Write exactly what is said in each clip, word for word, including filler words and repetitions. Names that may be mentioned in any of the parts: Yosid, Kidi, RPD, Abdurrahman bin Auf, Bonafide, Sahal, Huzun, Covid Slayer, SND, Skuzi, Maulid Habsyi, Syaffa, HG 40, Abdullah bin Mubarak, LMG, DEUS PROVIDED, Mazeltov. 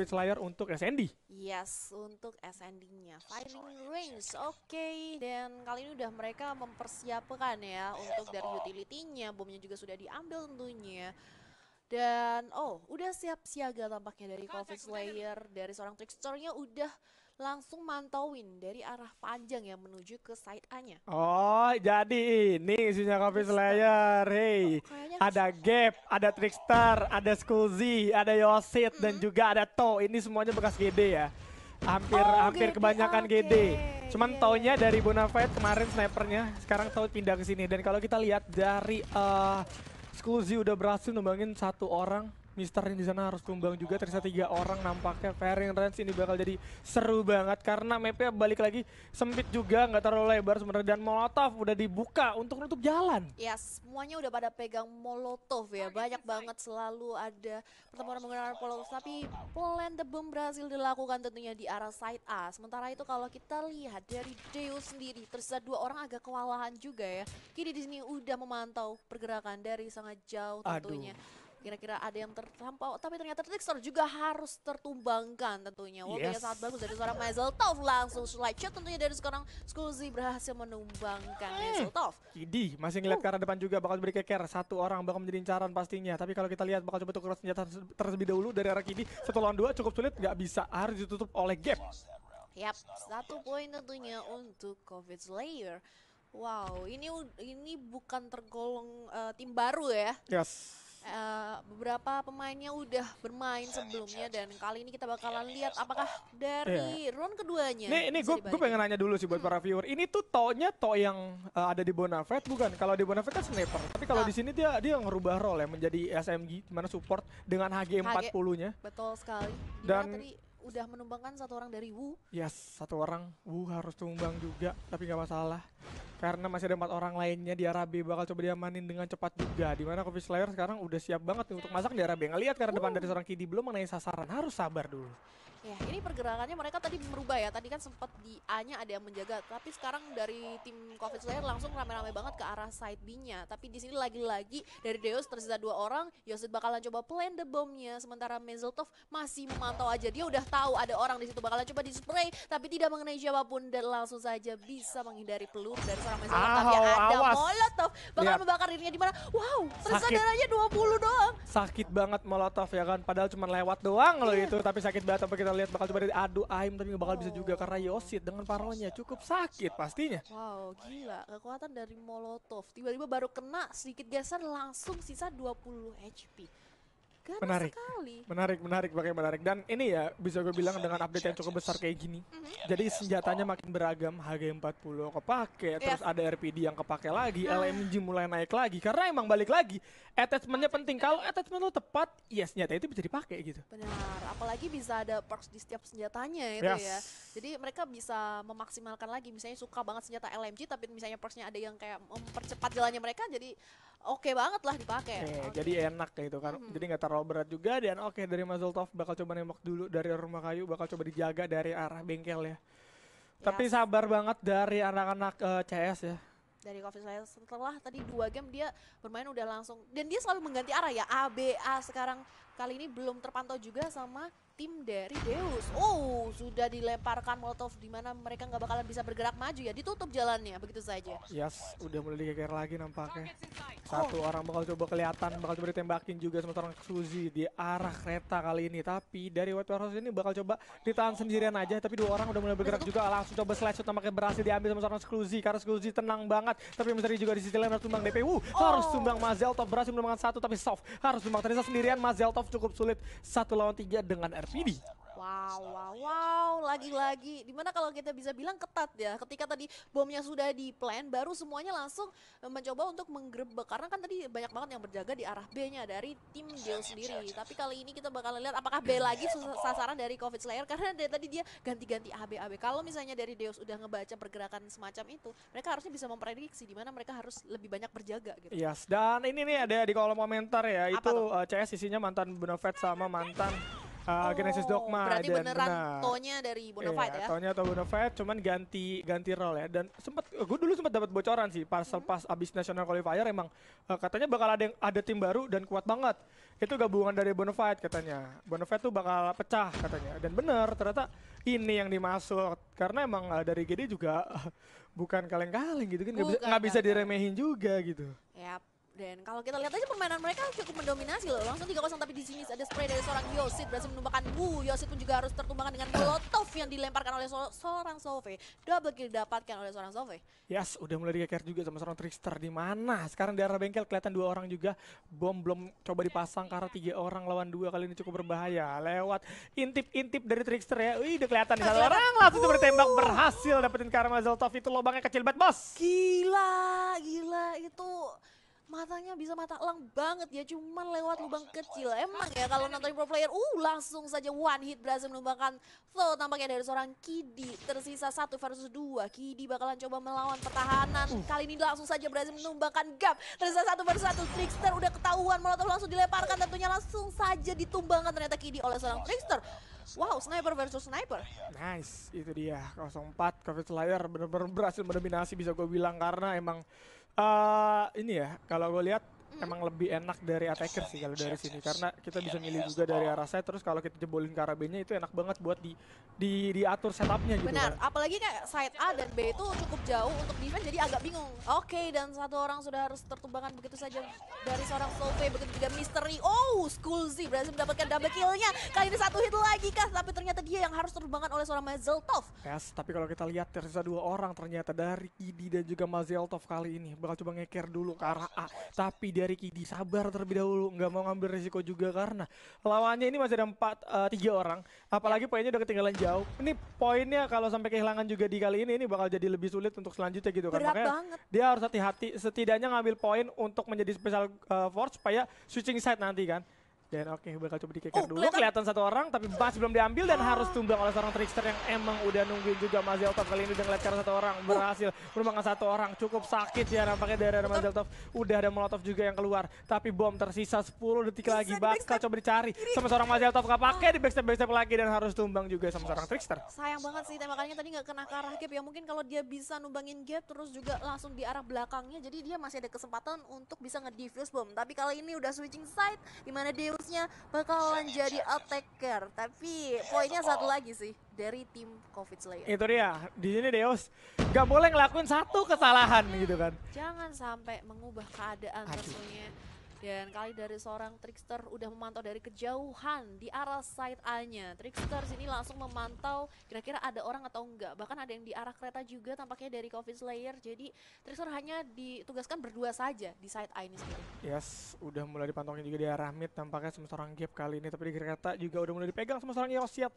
Speed Slayer untuk S N D. Yes, untuk S N D-nya Firing Range. Oke, okay. Dan kali ini udah mereka mempersiapkan ya untuk dari utility-nya. Bomnya juga sudah diambil tentunya. Dan oh, udah siap siaga tampaknya dari Covid Slayer. Dari seorang trickster-nya udah langsung mantauin dari arah panjang yang menuju ke side A-nya. Oh, jadi ini isinya Covid Slayer. Hey, oh, ada Gap, ada Trickster, ada Skuzi, ada Yosit, mm-hmm. dan juga ada To. Ini semuanya bekas G D ya. Hampir oh, hampir G D. Kebanyakan okay. G D. Cuman yeah. Taunya dari Bonafide kemarin snipernya, sekarang Tau pindah ke sini. Dan kalau kita lihat dari uh, Skuzi udah berhasil nembangin satu orang. Mister di sana harus tumbang juga, tersisa tiga orang nampaknya. Firing Range ini bakal jadi seru banget karena mapnya balik lagi sempit juga, nggak terlalu lebar sebenarnya, dan Molotov udah dibuka untuk nutup jalan. Ya, semuanya udah pada pegang Molotov ya, banyak banget selalu ada pertemuan menggunakan Molotov, tapi plan the bomb berhasil dilakukan tentunya di arah side A. Sementara itu kalau kita lihat dari Deus sendiri, tersisa dua orang agak kewalahan juga ya. Kini di sini udah memantau pergerakan dari sangat jauh tentunya. Aduh. Kira-kira ada yang terlampau, tapi ternyata Trickster juga harus tertumbangkan tentunya. Wow, yes. Sangat bagus dari seorang Mazeltov, langsung slide shot tentunya dari sekarang Skuzi berhasil menumbangkan hey. Mazeltov. Kidi masih ngeliat uh. ke arah depan juga, bakal beri keker, satu orang bakal menjadi incaran pastinya. Tapi kalau kita lihat bakal coba tukar senjata terlebih dahulu dari arah Kidi, satu lawan dua cukup sulit, nggak bisa, harus ditutup oleh Gap. Yap, satu poin tentunya untuk Covid Slayer. Wow, ini ini bukan tergolong uh, tim baru ya. Yes. Uh, beberapa pemainnya udah bermain sebelumnya, dan kali ini kita bakalan lihat apakah dari yeah. round keduanya. Nih, nih gue pengen nanya dulu sih buat hmm. para viewer. Ini tuh tonya to yang uh, ada di Bonafide bukan? Kalau di Bonafide kan sniper, tapi kalau nah. di sini dia dia ngerubah role ya menjadi S M G, dimana support dengan H G empat puluh-nya. Betul sekali. Dimana dan tadi udah menumbangkan satu orang dari Wu. Yes, satu orang Wu harus tumbang juga, tapi nggak masalah. Karena masih ada empat orang lainnya di arah B, bakal coba diamanin dengan cepat juga. Dimana Covid Slayer sekarang udah siap banget nih untuk masak di arah B. Ngelihat karena uh. depan dari seorang Kidi belum mengenai sasaran, harus sabar dulu. Ya, ini pergerakannya mereka tadi merubah ya. Tadi kan sempat di A-nya ada yang menjaga, tapi sekarang dari tim Covid Slayer langsung rame-rame banget ke arah side B-nya. Tapi di sini lagi-lagi dari Deus tersisa dua orang. Yosid bakalan coba plan the bomb-nya, sementara Mazeltov masih memantau aja. Dia udah tahu ada orang di situ, bakalan coba dispray, tapi tidak mengenai siapapun dan langsung saja bisa menghindari peluru dari Aho, ya ada awas. Molotov bakal lihat. Membakar dirinya di mana? Wow, tersadaranya dua puluh doang. Sakit banget Molotov ya kan, padahal cuma lewat doang loh yeah. itu, tapi sakit banget. Tapi kita lihat bakal coba diadu aim, tapi nggak bakal oh. bisa juga karena Yosid dengan paronya cukup sakit pastinya. Wow, gila kekuatan dari Molotov. Tiba-tiba baru kena sedikit geser langsung sisa dua puluh H P. Ganas menarik, sekali. menarik, menarik, pakai menarik. Dan ini ya bisa gue bilang dengan update yang cukup besar kayak gini. Mm-hmm. Jadi senjatanya makin beragam, H G empat puluh kepake, yeah. terus ada R P D yang kepake lagi, nah. L M G mulai naik lagi. Karena emang balik lagi, attachmentnya penting. Kalau attachment lo tepat, ya senjata itu bisa dipakai gitu. Benar, apalagi bisa ada perks di setiap senjatanya itu yes. ya. Jadi mereka bisa memaksimalkan lagi. Misalnya suka banget senjata L M G, tapi misalnya perksnya ada yang kayak mempercepat jalannya mereka, jadi oke okay banget lah dipakai. Okay, okay. Jadi enak kayak gitu kan, mm-hmm. jadi nggak terlalu berat juga. Dan oke okay, dari Mazeltov bakal coba nembak dulu dari rumah kayu, bakal coba dijaga dari arah bengkel ya. Yes. Tapi sabar banget dari anak-anak uh, C S ya. Dari Covid Slayer setelah tadi dua game dia bermain udah langsung, dan dia selalu mengganti arah ya, A, B, A. Sekarang kali ini belum terpantau juga sama tim dari Deus. Oh, sudah dilemparkan Molotov di mana mereka nggak bakalan bisa bergerak maju ya, ditutup jalannya begitu saja. Yes, udah mulai dikeker lagi nampaknya. Satu oh. orang bakal coba kelihatan, bakal coba ditembakin juga sama orang Suzy di arah kereta kali ini. Tapi dari White Warehouse ini bakal coba ditahan sendirian aja, tapi dua orang udah mulai bergerak juga. Langsung coba slide shot nampaknya berhasil diambil sama orang Suzy, karena Suzy tenang banget. Tapi misteri juga di sisi lain harus tumbang D P. Wuh, oh. harus tumbang Mazeltov, berhasil menumbangkan satu tapi soft. Harus tumbang ternyata sendirian Mazeltov. Cukup sulit satu lawan tiga dengan R P D. Wow, wow, wow, lagi-lagi dimana kalau kita bisa bilang ketat ya, ketika tadi bomnya sudah di plan, baru semuanya langsung mencoba untuk menggerebek, karena kan tadi banyak banget yang berjaga di arah B-nya dari tim Deus sendiri. Tapi kali ini kita bakal lihat apakah B lagi sasaran dari Covid Slayer, karena dari tadi dia ganti-ganti A B A B. Kalau misalnya dari Deus udah ngebaca pergerakan semacam itu, mereka harusnya bisa memprediksi dimana mereka harus lebih banyak berjaga gitu. Yes, dan ini nih ada di kolom komentar ya, apa itu uh, C S isinya mantan Bonafide sama mantan Uh, oh, Genesis Dogma. Berarti dan beneran benar. Tonya dari Bonafide yeah, ya? Tonya atau Bonafide, cuman ganti ganti role ya. Dan sempat, gue dulu sempat dapat bocoran sih, pas, mm-hmm. pas abis National Qualifier emang uh, katanya bakal ada, yang, ada tim baru dan kuat banget. itu gabungan dari Bonafide katanya. Bonafide tuh bakal pecah katanya. Dan bener, ternyata ini yang dimasuk. Karena emang dari G D juga bukan kaleng-kaleng gitu kan. Bukan, gak, gak bisa diremehin juga gitu. Yap. Dan kalau kita lihat aja permainan mereka cukup mendominasi loh. Langsung tiga kosong, tapi di sini ada spray dari seorang Yosid berhasil menumbangkan Wu. Yosid pun juga harus tertumbangkan dengan molotov yang dilemparkan oleh so seorang Sove. Double kill didapatkan oleh seorang Sove. Yes, udah mulai dikeker juga sama seorang Trickster. Di mana? Sekarang di arah bengkel kelihatan dua orang juga. Bom belum coba dipasang karena tiga orang lawan dua kali ini cukup berbahaya. Lewat intip-intip dari Trickster ya. Wih, udah kelihatan di satu orang langsung uh. bertembak berhasil dapetin Karma Zoltov. Itu lubangnya kecil banget, Bos. Gila, gila itu. Matanya bisa mata elang banget ya, cuman lewat lubang kecil. Emang ya kalau nonton pro player, uh langsung saja one hit berhasil menumbangkan flow tampaknya dari seorang Kidi. Tersisa satu versus dua, Kidi bakalan coba melawan pertahanan. Kali ini langsung saja berhasil menumbangkan gap. Tersisa satu versus satu, Trickster udah ketahuan, molotov langsung dilemparkan, tentunya langsung saja ditumbangkan ternyata Kidi oleh seorang Trickster. Wow, sniper versus sniper. Nice, itu dia. nol empat, Covid Slayer bener-bener berhasil mendominasi bisa gue bilang karena emang Uh, ini ya, kalau gue lihat mm. emang lebih enak dari attacker sih kalau dari sini karena kita bisa milih juga dari arah saya. Terus kalau kita jebolin karabinnya itu enak banget buat di, di diatur setupnya gitu. Benar, kan. Apalagi kayak side A dan B itu cukup jauh untuk defense, jadi agak bingung. Oke, okay, dan satu orang sudah harus tertumbangkan begitu saja dari seorang Solve, begitu juga Misteri. Oh, Skulzy berhasil mendapatkan double killnya. Kali ini satu hit lagi kah? Tapi ternyata dia yang harus tertumbangkan oleh seorang Mazeltov. Yes, tapi kalau kita lihat tersisa dua orang ternyata dari Kidi dan juga Mazeltov kali ini. Bakal coba ngeker dulu ke arah A, tapi dari Kidi sabar terlebih dahulu, nggak mau ngambil risiko juga karena lawannya ini masih ada empat uh, tiga orang, apalagi poinnya udah ketinggalan jauh. Ini poinnya kalau sampai kehilangan juga di kali ini, ini bakal jadi lebih sulit untuk selanjutnya gitu kan. Makanya banget. Dia harus hati-hati, setidaknya ngambil poin untuk menjadi special uh, force supaya switching side nanti kan. Dan oke, okay, bakal coba dikeker oh, dulu, kelihatan. kelihatan satu orang tapi bas belum diambil dan ah. harus tumbang oleh seorang Trickster yang emang udah nungguin juga Mazeltov. Kali ini udah ngeliat karena satu orang, berhasil menumbangkan satu orang, cukup sakit ya nampaknya dari Mazeltov. Udah ada molotov juga yang keluar, tapi bom tersisa sepuluh detik lagi, bakal coba dicari sama seorang Mazeltov, gak pakai di backstep-backstep lagi dan harus tumbang juga sama seorang Trickster. Sayang banget sih tembakannya tadi gak kena ke arah gap ya, mungkin kalau dia bisa numbangin gap terus juga langsung di arah belakangnya, jadi dia masih ada kesempatan untuk bisa nge-defuse bom. Tapi kali ini udah switching side, dimana dia bakalan jadi attacker, tapi poinnya satu lagi sih dari tim Covid Slayer. Itu dia, di sini Deus gak boleh ngelakuin satu kesalahan gitu kan. Jangan sampai mengubah keadaan tentunya. Dan kali dari seorang Trickster udah memantau dari kejauhan di arah side A-nya. Trickster sini langsung memantau kira-kira ada orang atau enggak. Bahkan ada yang di arah kereta juga tampaknya dari Covid Slayer. Jadi Trickster hanya ditugaskan berdua saja di side A ini sendiri. Yes, udah mulai dipantauin juga di arah mid tampaknya sama seorang gap kali ini. Tapi di kereta juga udah mulai dipegang sama seorang Yosiat.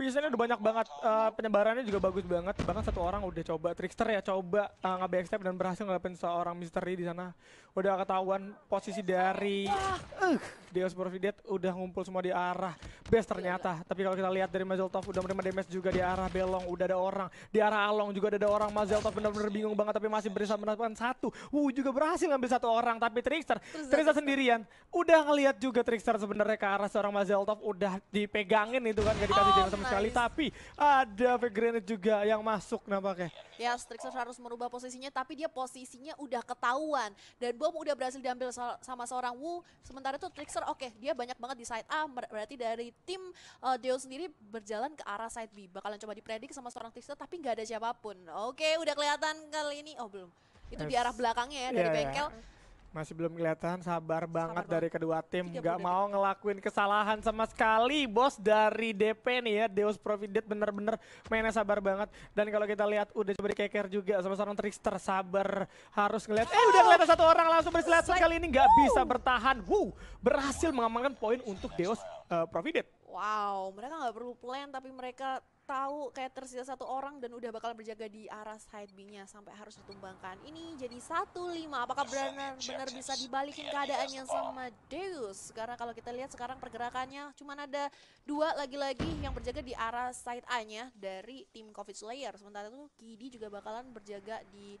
Visionnya udah banyak banget, uh, penyebarannya juga bagus banget. Bahkan satu orang udah coba Trickster ya, coba uh, nge-backstep dan berhasil ngelakuin seorang Misteri di sana. Udah ketahuan posisi dari uh, Deus Provided udah ngumpul semua di arah base ternyata. Tapi kalau kita lihat dari Mazeltov udah menerima damage juga di arah Belong, udah ada orang. Di arah Along juga ada orang. Mazeltov benar-benar bingung banget tapi masih berhasil mendapatkan satu. Wu juga berhasil ngambil satu orang tapi Trickster, Trickster sendirian. Udah ngelihat juga Trickster sebenarnya ke arah seorang Mazeltov udah dipegangin itu kan, gak dikasih oh, damage sama nice. sekali. Tapi ada fake grenade juga yang masuk nampaknya. Ya, Trickster harus merubah posisinya tapi dia posisinya udah ketahuan dan bom udah berhasil diambil sama sama seorang Wu. Sementara itu Trickster oke, okay, dia banyak banget di side A, berarti dari tim uh, Deus sendiri berjalan ke arah side B. Bakalan coba dipredik sama seorang Trickster tapi nggak ada siapapun. Oke, okay, udah kelihatan kali ini. Oh belum, itu yes. di arah belakangnya ya dari yeah, bengkel. Yeah. Masih belum kelihatan, sabar banget sabar dari banget. kedua tim. Gak mau ngelakuin kesalahan sama sekali, bos, dari D P nih ya. Deus Provided bener-bener mainnya sabar banget. Dan kalau kita lihat udah coba dikeker juga sama seorang Trickster, sabar harus ngeliat. Eh oh. udah kelihatan satu orang langsung berselat kali ini, gak oh. bisa bertahan. Wow, berhasil mengamankan poin untuk Deus uh, Provided. Wow, mereka gak perlu plan tapi mereka tahu kayak tersisa satu orang dan udah bakal berjaga di arah side B-nya sampai harus ditumbangkan. Ini jadi satu lima. Apakah benar-benar bisa dibalikin keadaan yang sama Deus? Karena kalau kita lihat sekarang pergerakannya cuman ada dua lagi-lagi yang berjaga di arah side A-nya dari tim Covid Slayer. Sementara itu Kidi juga bakalan berjaga di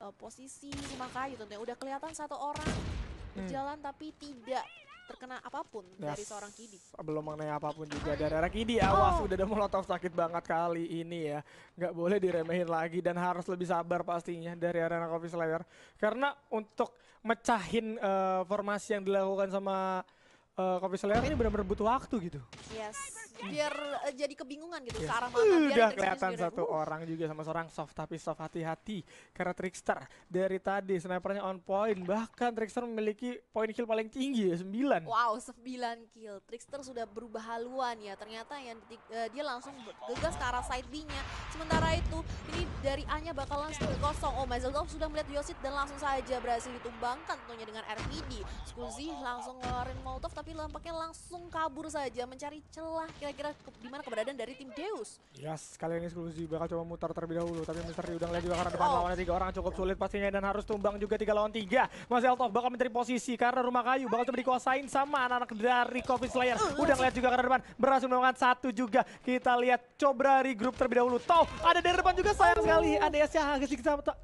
uh, posisi rumah kayu tentunya. Udah kelihatan satu orang berjalan hmm. tapi tidak terkena apapun yes. dari seorang Kidi. Belum mengenai apapun juga dari arah Kidi. Awas, oh. udah ada molotov sakit banget kali ini ya. Nggak boleh diremehin lagi dan harus lebih sabar pastinya dari arena Covid Slayer. Karena untuk mecahin uh, formasi yang dilakukan sama uh, Covid Slayer ini benar-benar butuh waktu gitu. Yes. Biar uh, jadi kebingungan gitu, yeah, ke arah mana. Biar udah kelihatan satu uh. orang juga sama seorang soft, tapi soft hati-hati. Karena Trickster dari tadi snipernya on point. Bahkan Trickster memiliki poin kill paling tinggi ya, sembilan. Wow, sembilan kill. Trickster sudah berubah haluan ya. Ternyata yang uh, dia langsung gegas ke arah side B-nya. Sementara itu ini dari A-nya bakalan setengah kosong. Oh, Mazeltov sudah melihat Yosid dan langsung saja berhasil ditumbangkan tentunya dengan R P D. Skuzi langsung ngeluarin Molotov tapi lampaknya langsung kabur saja mencari celah kira-kira ke di mana keberadaan dari tim Deus. Yes, kali ini Skuzi bakal coba mutar terlebih dahulu tapi misteri udah lihat juga karena depan oh. lawannya tiga orang cukup sulit pastinya dan harus tumbang juga tiga lawan tiga. Mazeltov bakal mencari posisi karena rumah kayu bakal coba dikuasain sama anak-anak dari Covid Slayer. Udah ngeliat juga karena depan berhasil menemukan satu juga. Kita lihat coba dari grup terlebih dahulu. Tau ada dari depan juga sayang oh. sekali A D S-nya agak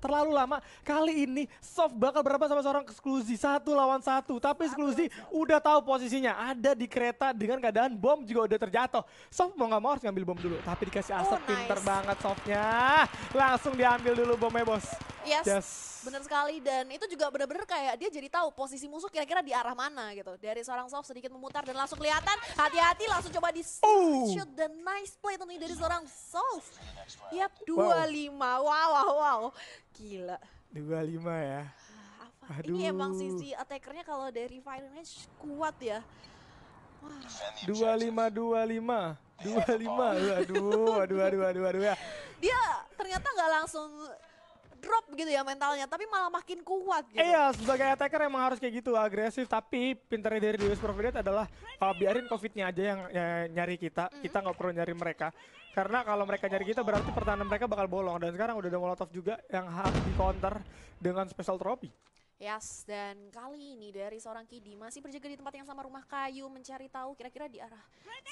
terlalu lama. Kali ini soft bakal berapa sama seorang Skuzi satu lawan satu tapi Skuzi udah tahu posisinya ada di kereta dengan keadaan bom juga udah terjatuh. Soft mau nggak mau harus ngambil bom dulu tapi dikasih asap. Oh, nice. Pinter banget softnya, langsung diambil dulu bomnya bos. Yes, yes. Bener sekali dan itu juga bener-bener kayak dia jadi tahu posisi musuh kira-kira di arah mana gitu. Dari seorang soft sedikit memutar dan langsung kelihatan hati-hati langsung coba di oh. shoot dan nice play tentunya dari seorang soft. Yap, dua puluh lima, wow wow wow, gila. dua puluh lima ya. Aduh. Ini emang sisi attackernya kalau dari Fire Range kuat ya. Dua lima dua lima dua lima, aduh, aduh, aduh, aduh, aduh ya. Dia ternyata nggak langsung drop gitu ya mentalnya, tapi malah makin kuat gitu. Iya, sebagai attacker emang harus kayak gitu, agresif. Tapi pinternya dari DEUS Provided adalah uh, biarin covidnya aja yang ya, nyari kita, mm-hmm. kita nggak perlu nyari mereka. Karena kalau mereka nyari kita berarti pertahanan mereka bakal bolong. Dan sekarang udah ada Molotov juga yang harus di counter dengan special trophy. Yes, dan kali ini dari seorang Kidi masih berjaga di tempat yang sama rumah kayu mencari tahu kira-kira di arah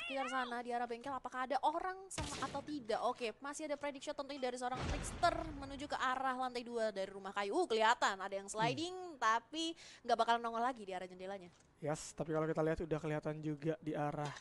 sekitar sana, di arah bengkel apakah ada orang sama atau tidak. Oke, masih ada prediction tentunya dari seorang Trickster menuju ke arah lantai dua dari rumah kayu. Uh, kelihatan ada yang sliding hmm. tapi nggak bakalan nongol lagi di arah jendelanya. Yes, tapi kalau kita lihat udah kelihatan juga di arah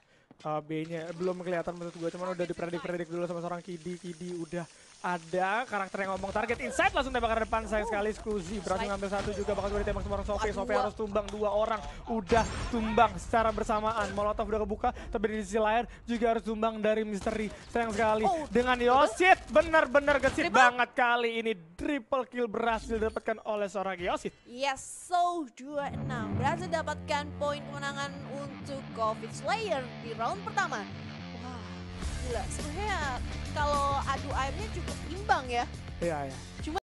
uh, B-nya. Belum kelihatan menurut gue, cuman udah dipredik-predik dulu sama seorang Kidi. Kidi udah ada karakter yang ngomong target inside langsung tembak ke depan. Sayang sekali Skuzi berhasil ngambil satu juga, bakal coba ditembak sama Sofi. Sofi harus tumbang, dua orang udah tumbang secara bersamaan. Molotov udah kebuka tapi di sisi lain juga harus tumbang dari misteri. Sayang sekali oh, dengan Yosid benar-benar gesit banget kali ini. Triple kill berhasil didapatkan oleh seorang Yosid. Yes, so dua enam berhasil dapatkan poin kemenangan untuk Covid Slayer di round pertama. Sebenarnya kalau adu airnya cukup imbang ya. Iya, iya. Cuma